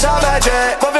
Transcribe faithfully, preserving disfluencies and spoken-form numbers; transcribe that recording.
jamais j'ai